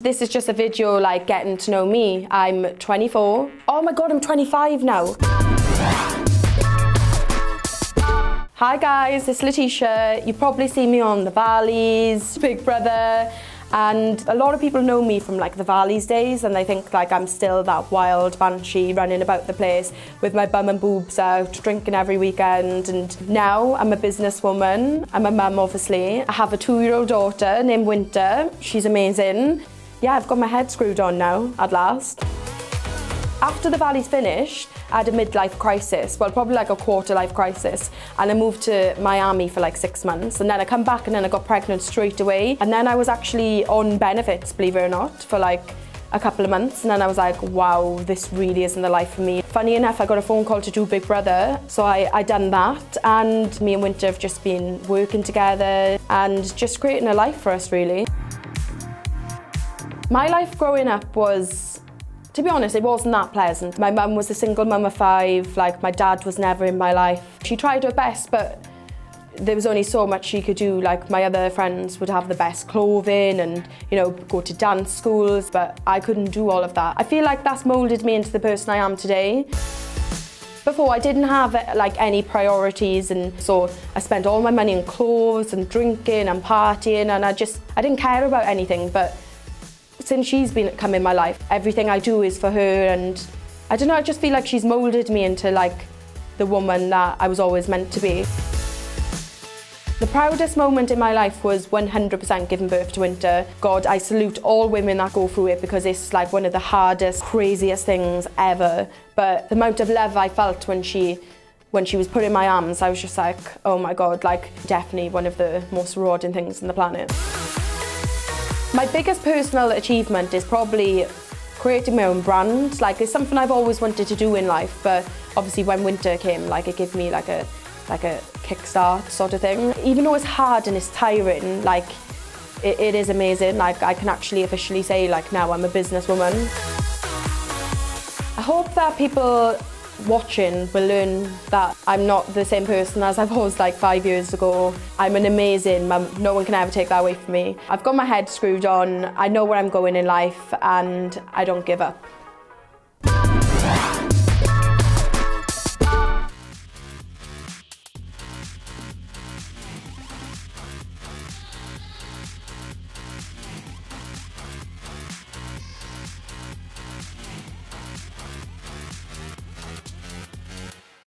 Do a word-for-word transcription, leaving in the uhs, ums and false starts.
This is just a video like getting to know me. I'm twenty-four. Oh my god, I'm twenty-five now. Hi guys, it's Lateysha. You probably see me on The Valleys, Big Brother, and a lot of people know me from like The Valleys days, and they think like I'm still that wild banshee running about the place with my bum and boobs out, drinking every weekend. And now I'm a businesswoman. I'm a mum, obviously. I have a two-year-old daughter named Winter. She's amazing. Yeah, I've got my head screwed on now, at last. After The Valleys finished, I had a midlife crisis, well, probably like a quarter-life crisis, and I moved to Miami for like six months, and then I come back and then I got pregnant straight away, and then I was actually on benefits, believe it or not, for like a couple of months, and then I was like, wow, this really isn't the life for me. Funny enough, I got a phone call to do Big Brother, so I, I done that, and me and Winter have just been working together and just creating a life for us, really. My life growing up was, to be honest, it wasn't that pleasant. My mum was a single mum of five, like my dad was never in my life. She tried her best, but there was only so much she could do. Like my other friends would have the best clothing and, you know, go to dance schools, but I couldn't do all of that. I feel like that's moulded me into the person I am today. Before, I didn't have like any priorities, and so I spent all my money on clothes and drinking and partying, and I just, I didn't care about anything, but since she's been come in my life, everything I do is for her, and I don't know, I just feel like she's moulded me into like the woman that I was always meant to be. The proudest moment in my life was one hundred percent giving birth to Winter. God, I salute all women that go through it, because it's like one of the hardest, craziest things ever. But the amount of love I felt when she when she was put in my arms, I was just like, oh my God, like definitely one of the most rewarding things on the planet. My biggest personal achievement is probably creating my own brand. Like, it's something I've always wanted to do in life, but obviously when Winter came, like it gave me like a like a kickstart sort of thing. Even though it's hard and it's tiring, like it, it is amazing. Like I can actually officially say, like now I'm a businesswoman. I hope that people watching will learn that I'm not the same person as I was like five years ago. I'm an amazing mum, no one can ever take that away from me. I've got my head screwed on, I know where I'm going in life, and I don't give up.